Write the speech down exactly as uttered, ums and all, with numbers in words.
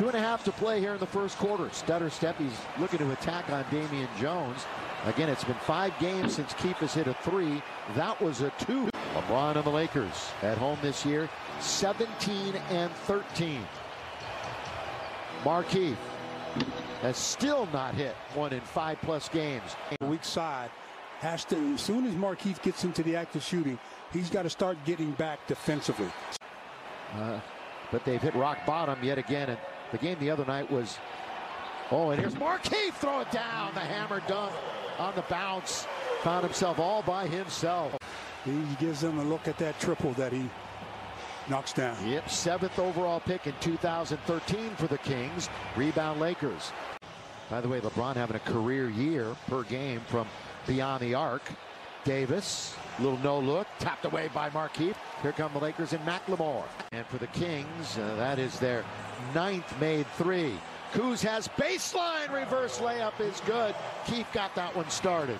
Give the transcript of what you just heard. Two and a half to play here in the first quarter. Stutter Steppies looking to attack on Damian Jones. Again, it's been five games since Keefe has hit a three. That was a two. LeBron and the Lakers at home this year, seventeen and thirteen. Markieff has still not hit one in five plus games. The weak side has to, as soon as Markieff gets into the act of shooting, he's got to start getting back defensively. Uh, but they've hit rock bottom yet again. And the game the other night was, oh, and here's Markieff, throw it down. The hammer dunk on the bounce. Found himself all by himself. He gives them a look at that triple that he knocks down. Yep, seventh overall pick in two thousand thirteen for the Kings. Rebound Lakers. By the way, LeBron having a career year per game from beyond the arc. Davis, little no look, tapped away by Markieff. Here come the Lakers and McLemore. And for the Kings, uh, that is their ninth made three. Kuz has baseline, reverse layup is good. Keefe got that one started.